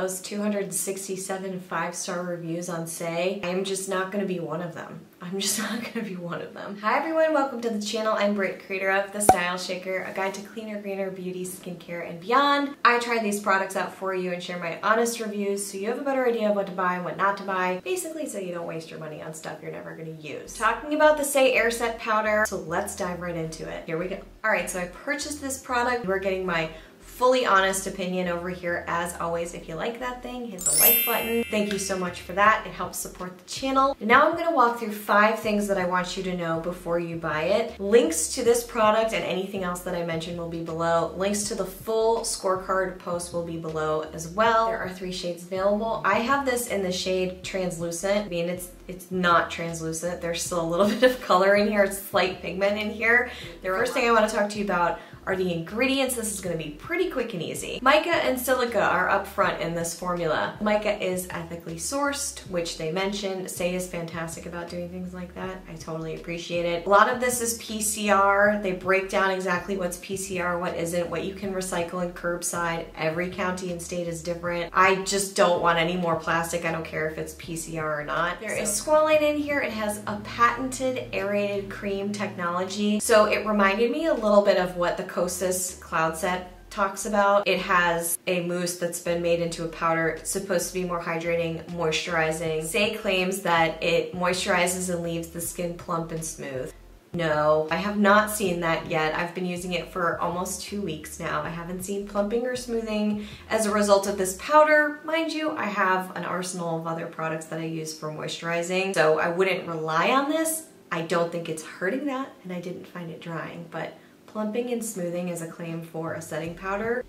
Those 267 5-star reviews on Say, I'm just not gonna be one of them. I'm just not gonna be one of them. Hi everyone, welcome to the channel. I'm Britt, creator of The Style Shaker, a guide to cleaner, greener beauty, skincare, and beyond. I try these products out for you and share my honest reviews so you have a better idea of what to buy and what not to buy, basically so you don't waste your money on stuff you're never gonna use. Talking about the Say AIRSET powder, so let's dive right into it. Here we go. All right, so I purchased this product. We're getting my fully honest opinion over here. As always, if you like that thing, hit the like button. Thank you so much for that. It helps support the channel. And now I'm gonna walk through 5 things that I want you to know before you buy it. Links to this product and anything else that I mentioned will be below. Links to the full scorecard post will be below as well. There are 3 shades available. I have this in the shade translucent. I mean, it's not translucent. There's still a little bit of color in here. It's slight pigment in here. The first thing I wanna talk to you about are the ingredients. This is gonna be pretty quick and easy. Mica and silica are up front in this formula. Mica is ethically sourced, which they mention. Say is fantastic about doing things like that. I totally appreciate it. A lot of this is PCR. They break down exactly what's PCR, what isn't, what you can recycle and curbside. Every county and state is different. I just don't want any more plastic. I don't care if it's PCR or not. There is squalane in here. It has a patented aerated cream technology. So it reminded me a little bit of what the Kosas cloud set talks about. It has a mousse that's been made into a powder. It's supposed to be more hydrating, moisturizing. Say claims that it moisturizes and leaves the skin plump and smooth. No, I have not seen that yet. I've been using it for almost 2 weeks now. I haven't seen plumping or smoothing as a result of this powder. Mind you, I have an arsenal of other products that I use for moisturizing, so I wouldn't rely on this. I don't think it's hurting that, and I didn't find it drying, but plumping and smoothing is a claim for a setting powder.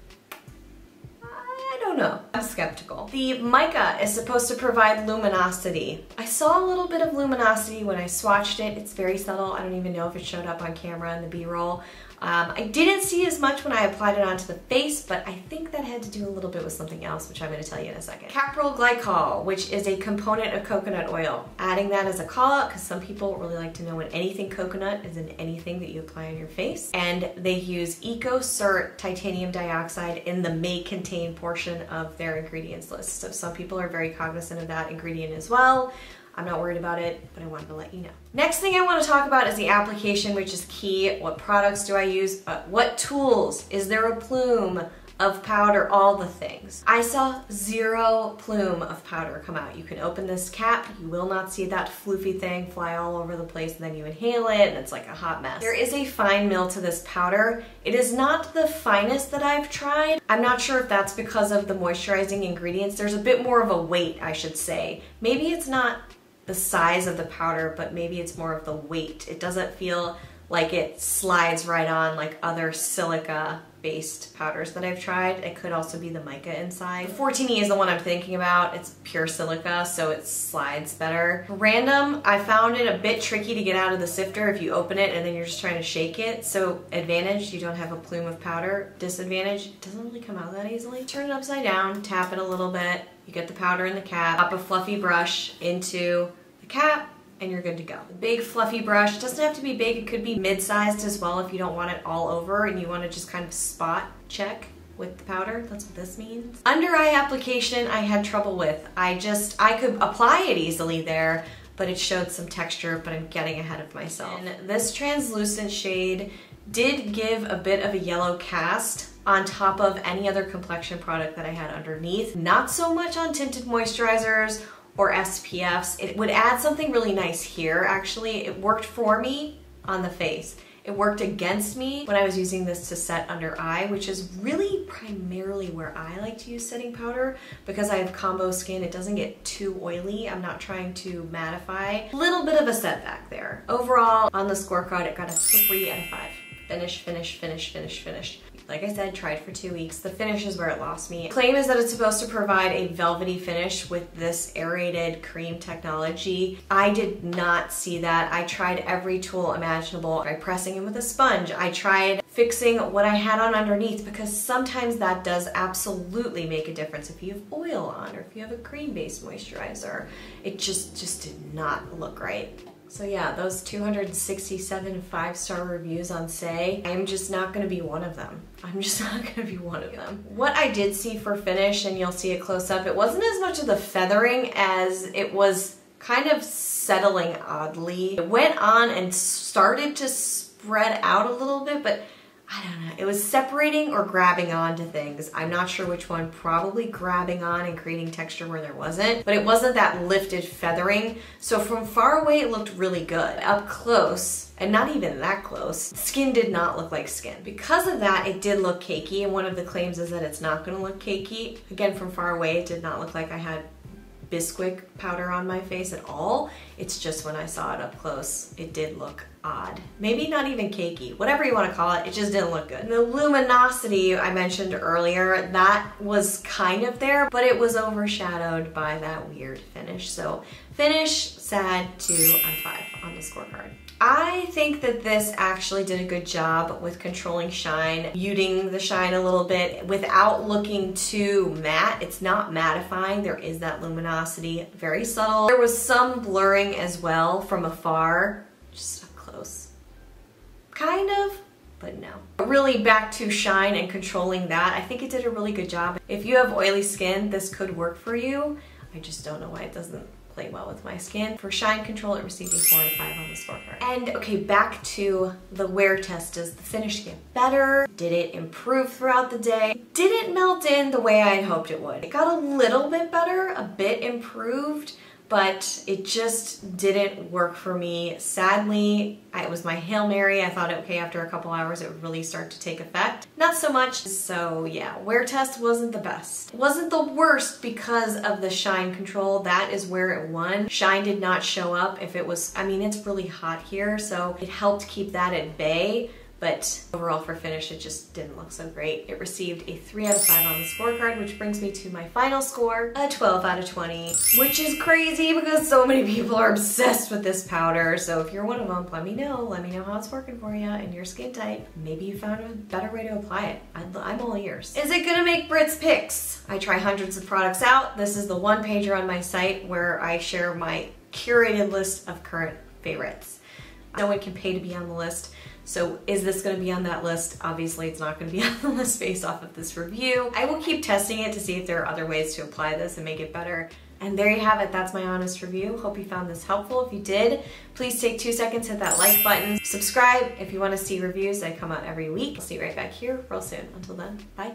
I don't know. I'm skeptical. The mica is supposed to provide luminosity. I saw a little bit of luminosity when I swatched it. It's very subtle. I don't even know if it showed up on camera in the B-roll. I didn't see as much when I applied it onto the face, but I think that had to do a little bit with something else, which I'm gonna tell you in a second. Capryl glycol, which is a component of coconut oil. Adding that as a call out, because some people really like to know when anything coconut is in anything that you apply on your face. And they use EcoCert titanium dioxide in the may contain portion of their ingredients list. So some people are very cognizant of that ingredient as well. I'm not worried about it, but I wanted to let you know. Next thing I want to talk about is the application, which is key. What products do I use? What tools? Is there a plume of powder? All the things. I saw 0 plume of powder come out. You can open this cap, you will not see that floofy thing fly all over the place, and then you inhale it and it's like a hot mess. There is a fine mill to this powder. It is not the finest that I've tried. I'm not sure if that's because of the moisturizing ingredients. There's a bit more of a weight, I should say. Maybe it's not the size of the powder, but maybe it's more of the weight. It doesn't feel like it slides right on like other silica based powders that I've tried. It could also be the mica inside. 14e is the one I'm thinking about. It's pure silica, so it slides better. Random, I found it a bit tricky to get out of the sifter if you open it and then you're just trying to shake it. So advantage, you don't have a plume of powder. Disadvantage, it doesn't really come out that easily. Turn it upside down, tap it a little bit, you get the powder in the cap, pop a fluffy brush into the cap, and you're good to go. The big fluffy brush, it doesn't have to be big, it could be mid-sized as well if you don't want it all over and you want to just kind of spot check with the powder. That's what this means. Under eye application I had trouble with. I could apply it easily there, but it showed some texture, but I'm getting ahead of myself. And this translucent shade did give a bit of a yellow cast on top of any other complexion product that I had underneath. Not so much on tinted moisturizers or SPFs. It would add something really nice here, actually. It worked for me on the face. It worked against me when I was using this to set under eye, which is really primarily where I like to use setting powder because I have combo skin. It doesn't get too oily. I'm not trying to mattify. A little bit of a setback there. Overall, on the scorecard, it got a 3 out of 5. Finish, finish, finish, finish, finish. Like I said, tried for 2 weeks. The finish is where it lost me. The claim is that it's supposed to provide a velvety finish with this aerated cream technology. I did not see that. I tried every tool imaginable. I tried pressing it with a sponge. I tried fixing what I had on underneath because sometimes that does absolutely make a difference if you have oil on or if you have a cream-based moisturizer. It just did not look right. So yeah, those 267 5-star reviews on Say, I'm just not gonna be one of them. I'm just not gonna be one of them. What I did see for finish, and you'll see it close up, it wasn't as much of the feathering as it was kind of settling oddly. It went on and started to spread out a little bit, but I don't know, it was separating or grabbing onto things. I'm not sure which one, probably grabbing on and creating texture where there wasn't, but it wasn't that lifted feathering. So from far away, it looked really good. Up close, and not even that close, skin did not look like skin. Because of that, it did look cakey, and one of the claims is that it's not gonna look cakey. Again, from far away, it did not look like I had Bisquick powder on my face at all. It's just when I saw it up close, it did look odd. Maybe not even cakey, whatever you want to call it, it just didn't look good. The luminosity I mentioned earlier, that was kind of there, but it was overshadowed by that weird finish. So finish, sad, 2 out of 5 on the scorecard. I think that this actually did a good job with controlling shine, muting the shine a little bit without looking too matte. It's not mattifying, there is that luminosity, very subtle. There was some blurring as well from afar, just up close, kind of, but no. Really back to shine and controlling that, I think it did a really good job. If you have oily skin, this could work for you. I just don't know why it doesn't play well with my skin. For shine control, it received a 4 out of 5 on the scorecard. And okay, back to the wear test. Does the finish get better? Did it improve throughout the day? It didn't melt in the way I had hoped it would. It got a little bit better, a bit improved, but it just didn't work for me. Sadly, it was my Hail Mary. I thought, okay, after a couple hours, it would really start to take effect. Not so much. So yeah, wear test wasn't the best. It wasn't the worst because of the shine control. That is where it won. Shine did not show up. If it was, I mean, it's really hot here, so it helped keep that at bay. But overall for finish, it just didn't look so great. It received a 3 out of 5 on the scorecard, which brings me to my final score, a 12 out of 20, which is crazy because so many people are obsessed with this powder. So if you're one of them, let me know how it's working for you and your skin type. Maybe you found a better way to apply it. I'm all ears. Is it gonna make Britt's picks? I try hundreds of products out. This is the one pager on my site where I share my curated list of current favorites. No one can pay to be on the list. So is this gonna be on that list? Obviously it's not gonna be on the list based off of this review. I will keep testing it to see if there are other ways to apply this and make it better. And there you have it, that's my honest review. Hope you found this helpful. If you did, please take 2 seconds, hit that like button. Subscribe if you wanna see reviews. I come out every week. I'll see you right back here real soon. Until then, bye.